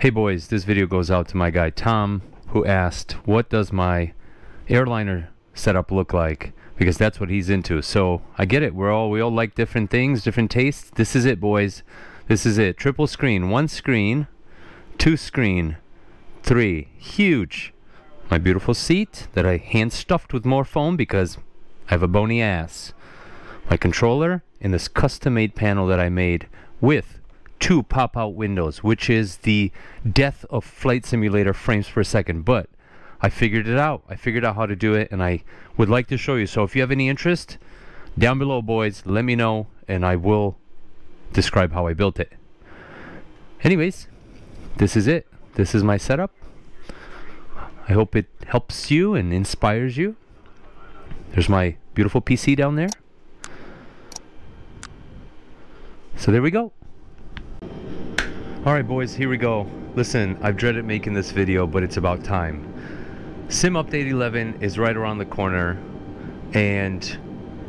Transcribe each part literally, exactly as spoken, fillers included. Hey boys, this video goes out to my guy Tom, who asked, what does my airliner setup look like? Because that's what he's into. So I get it. We're all, we all like different things, different tastes. This is it, boys. This is it. Triple screen. One screen. Two screen. Three. Huge. My beautiful seat that I hand stuffed with more foam because I have a bony ass. My controller and this custom-made panel that I made with two pop-out windows, which is the death of flight simulator frames per second, but I figured it out. I figured out how to do it, and I would like to show you. So if you have any interest, down below, boys, let me know, and I will describe how I built it. Anyways, this is it. This is my setup. I hope it helps you and inspires you. There's my beautiful P C down there. So there we go. Alright boys, here we go. Listen, I've dreaded making this video, but it's about time. SIM Update eleven is right around the corner, and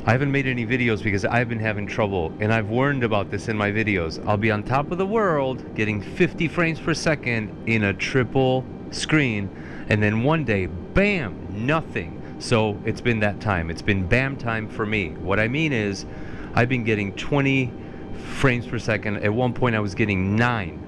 I haven't made any videos because I've been having trouble, and I've warned about this in my videos. I'll be on top of the world, getting fifty frames per second in a triple screen, and then one day, bam, nothing. So it's been that time. It's been bam time for me. What I mean is, I've been getting twenty frames per second. At one point I was getting nine.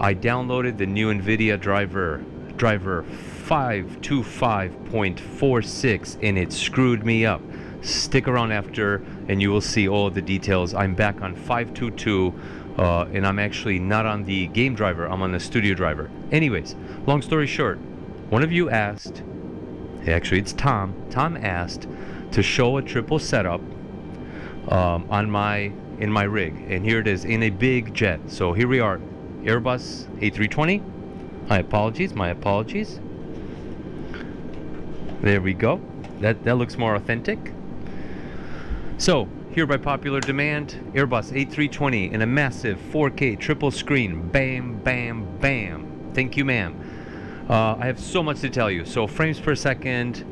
I downloaded the new NVIDIA driver driver five twenty-five point four six, and it screwed me up. Stick around after and you will see all of the details. I'm back on five twenty-two, uh, and I'm actually not on the game driver, I'm on the studio driver. Anyways, long story short, one of you asked, actually it's Tom, Tom asked to show a triple setup um, on my in my rig, and here it is in a big jet. So here we are, Airbus A three twenty. My apologies, my apologies. There we go. That, that looks more authentic. So here by popular demand, Airbus A three twenty in a massive four K triple screen. Bam, bam, bam. Thank you, ma'am. Uh, I have so much to tell you. So frames per second,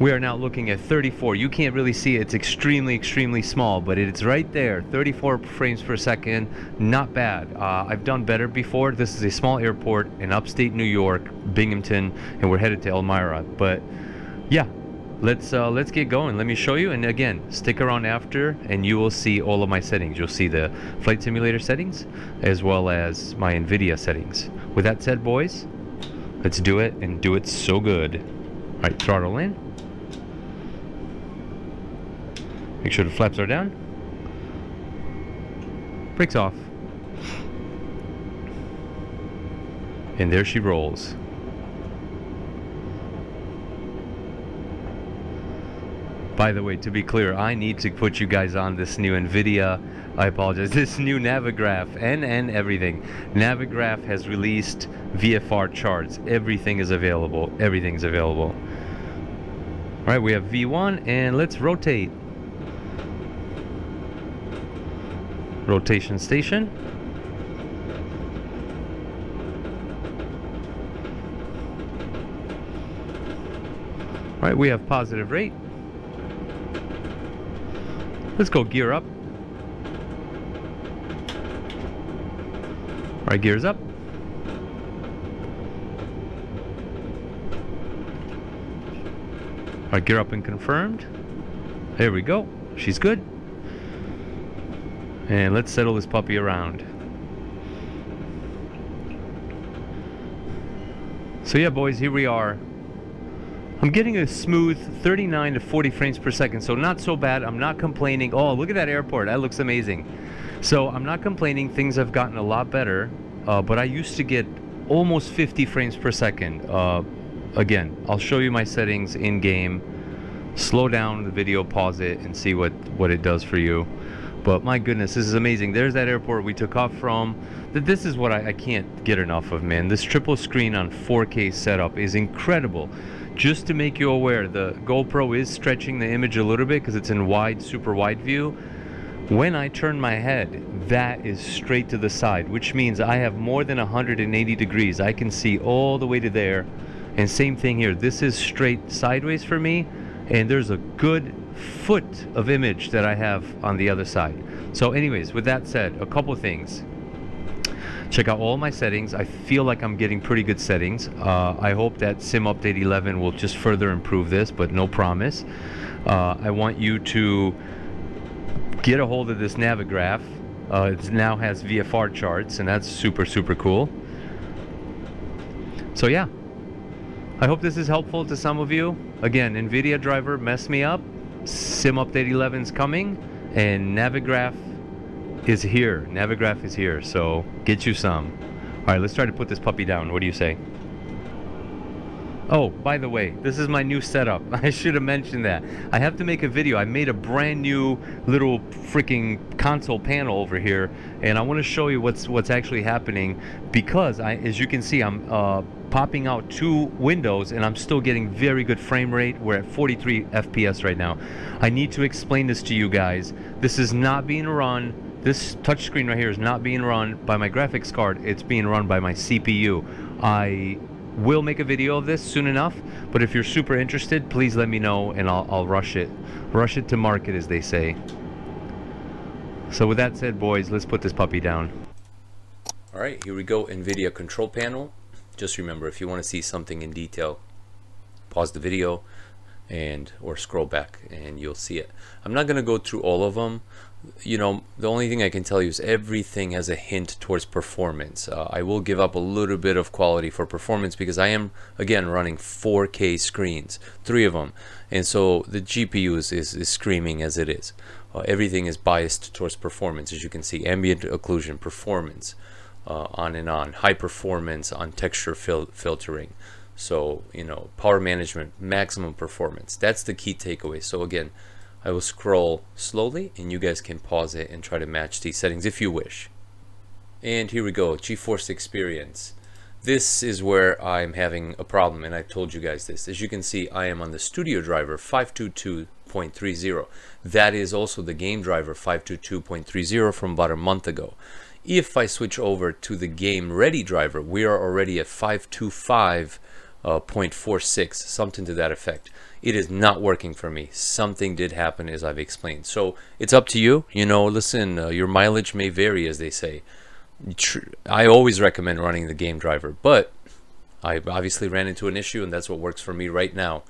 we are now looking at thirty-four. You can't really see it. It's extremely, extremely small, but it's right there. thirty-four frames per second. Not bad. Uh, I've done better before. This is a small airport in upstate New York, Binghamton, and we're headed to Elmira. But yeah, let's uh, let's get going. Let me show you. And again, stick around after, and you will see all of my settings. You'll see the flight simulator settings as well as my NVIDIA settings. With that said, boys, let's do it and do it so good. All right, throttle in. Make sure the flaps are down. Brakes off. And there she rolls. By the way, to be clear, I need to put you guys on this new NVIDIA, I apologize, this new Navigraph and, and everything. Navigraph has released V F R charts. Everything is available. Everything's available. Alright, we have V one, and let's rotate. Rotation station. All right, we have positive rate. Let's go gear up. All right, gears up. All right, gear up and confirmed. There we go. She's good. And let's settle this puppy around. So yeah, boys, here we are. I'm getting a smooth thirty-nine to forty frames per second, so not so bad. I'm not complaining. Oh, look at that airport. That looks amazing. So I'm not complaining. Things have gotten a lot better, uh, but I used to get almost fifty frames per second. Uh, again, I'll show you my settings in-game. Slow down the video, pause it, and see what, what it does for you. But my goodness, this is amazing. There's that airport we took off from. This is what I, I can't get enough of, man. This triple screen on four K setup is incredible. Just to make you aware, the GoPro is stretching the image a little bit because it's in wide, super wide view. When I turn my head, that is straight to the side, which means I have more than one hundred eighty degrees. I can see all the way to there. And same thing here. This is straight sideways for me, and there's a good foot of image that I have on the other side. So anyways, with that said, a couple things. check out all my settings. I feel like I'm getting pretty good settings. Uh, I hope that SIM Update eleven will just further improve this, but no promise. Uh, I want you to get a hold of this Navigraph. Uh, it now has V F R charts, and that's super, super cool. So yeah, I hope this is helpful to some of you. Again, NVIDIA driver messed me up. SIM Update eleven is coming, and Navigraph is here. Navigraph is here, so get you some. Alright, let's try to put this puppy down. What do you say? Oh, by the way, this is my new setup. I should have mentioned that. I have to make a video. I made a brand new little freaking console panel over here, and I want to show you what's what's actually happening, because I, as you can see, I'm uh, popping out two windows, and I'm still getting very good frame rate. We're at forty-three F P S right now. I need to explain this to you guys. This is not being run. This touchscreen right here is not being run by my graphics card. It's being run by my C P U. I will make a video of this soon enough, but if you're super interested, please let me know, and I'll, I'll rush it. Rush it to market, as they say. So with that said, boys, let's put this puppy down. All right, here we go, NVIDIA control panel. Just remember, if you want to see something in detail, pause the video and or scroll back and you'll see it. I'm not going to go through all of them. You know, the only thing I can tell you is everything has a hint towards performance. Uh, I will give up a little bit of quality for performance, because I am, again, running four K screens, three of them. And so the G P U is, is, is screaming as it is. Uh, everything is biased towards performance, as you can see. Ambient occlusion, performance, uh, on and on. High performance on texture fil filtering. So, you know, power management, maximum performance. That's the key takeaway. So again, I will scroll slowly, and you guys can pause it and try to match these settings if you wish. And here we go, GeForce Experience. This is where I'm having a problem, and I told you guys this. As you can see, I am on the Studio Driver five twenty-two point thirty. That is also the game driver five twenty-two point thirty from about a month ago. If I switch over to the Game Ready driver, we are already at five twenty-five. Uh, zero point four six, something to that effect. It is not working for me. Something did happen, as I've explained. So it's up to you. You know, listen, uh, your mileage may vary, as they say. Tr I always recommend running the game driver, but I obviously ran into an issue, and that's what works for me right now.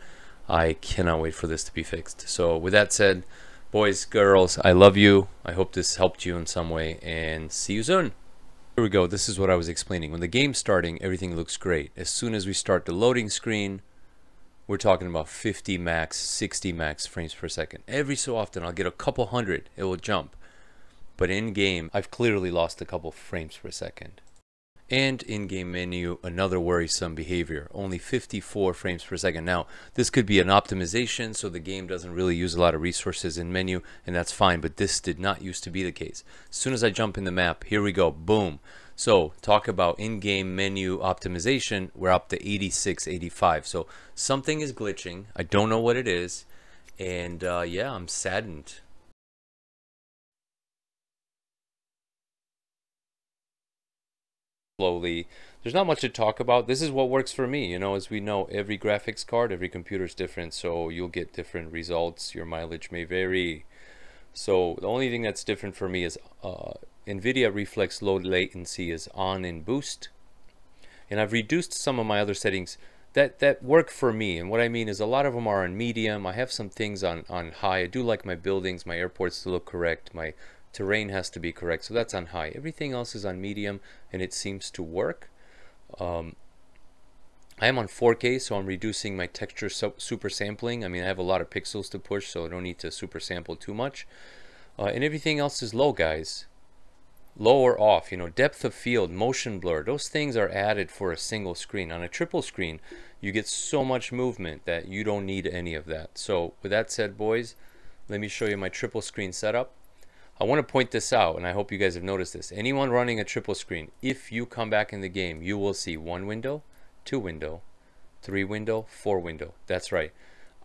I cannot wait for this to be fixed. So with that said, boys, girls, I love you. I hope this helped you in some way, and see you soon. Here we go, this is what I was explaining. When the game's starting, everything looks great. As soon as we start the loading screen, we're talking about fifty max, sixty max frames per second. Every so often, I'll get a couple hundred, it will jump. But in game, I've clearly lost a couple frames per second. And in game menu, another worrisome behavior, only fifty-four frames per second. Now, this could be an optimization, so the game doesn't really use a lot of resources in menu, and that's fine, but this did not used to be the case. As soon as I jump in the map, here we go, boom. So talk about in-game menu optimization, we're up to eighty-six, eighty-five. So something is glitching, I don't know what it is, and uh, yeah, I'm saddened. Slowly. There's not much to talk about. This is what works for me. You know, as we know, every graphics card, every computer is different, so you'll get different results. Your mileage may vary. So the only thing that's different for me is uh, NVIDIA Reflex Low Latency is on in Boost, and I've reduced some of my other settings that that work for me. And what I mean is, a lot of them are on medium. I have some things on on high. I do like my buildings, my airports to look correct. My terrain has to be correct, so that's on high. Everything else is on medium, and it seems to work. Um, I am on four K, so I'm reducing my texture so super sampling. I mean, I have a lot of pixels to push, so I don't need to super sample too much. Uh, and everything else is low, guys. Low or off, you know, depth of field, motion blur, those things are added for a single screen. On a triple screen, you get so much movement that you don't need any of that. So with that said, boys, let me show you my triple screen setup. I want to point this out, and I hope you guys have noticed this. Anyone running a triple screen, if you come back in the game, you will see one window, two window, three window, four window. That's right.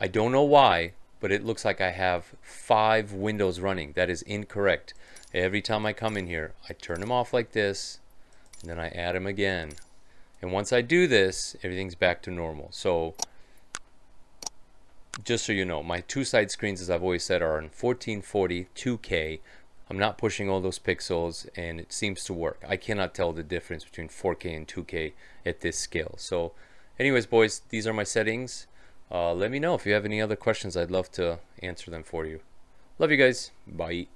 I don't know why, but it looks like I have five windows running. That is incorrect. Every time I come in here, I turn them off like this, and then I add them again. And once I do this, everything's back to normal. So just so you know, my two side screens, as I've always said, are in fourteen forty, two K, I'm not pushing all those pixels, and it seems to work. I cannot tell the difference between four K and two K at this scale. So anyways, boys, these are my settings. Uh, let me know if you have any other questions. I'd love to answer them for you. Love you guys. Bye.